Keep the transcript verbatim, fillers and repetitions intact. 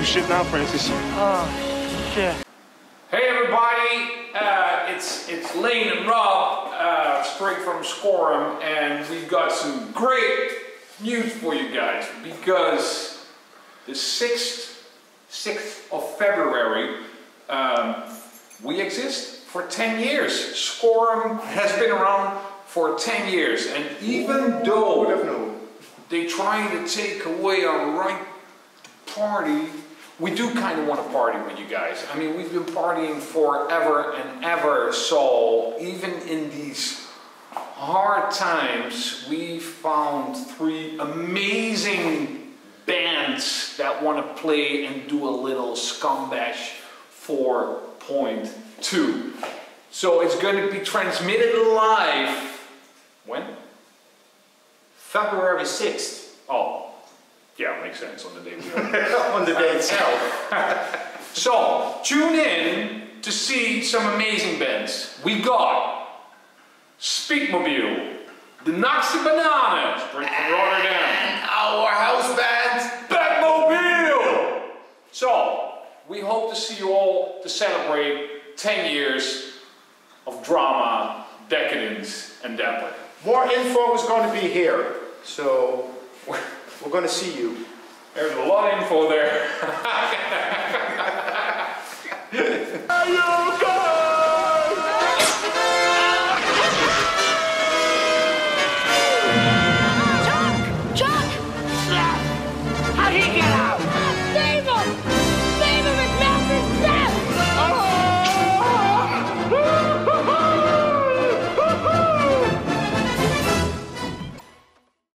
deep shit now, Francis. Oh, shit. Hey, everybody. Uh, it's, it's Lane and Rob, uh, straight from Schorem, and we've got some great news for you guys, because the sixth of February, um, we exist for ten years. Schorem has been around for ten years, and even though they try to take away our right to party, we do kind of want to party with you guys. I mean, we've been partying forever and ever, so even in these hard times, we found three amazing bands that want to play and do a little Scumbash four point two. So it's going to be transmitted live, when? February sixth. Oh, yeah, it makes sense on the day we are. On the day itself. So, tune in to see some amazing bands. We got Speedmobile, the Naxxi Bananen, and our house band, Batmobile! So, we hope to see you all to celebrate ten years of drama, decadence, and dapper. More info is going to be here, so we're going to see you. There's a lot of info there.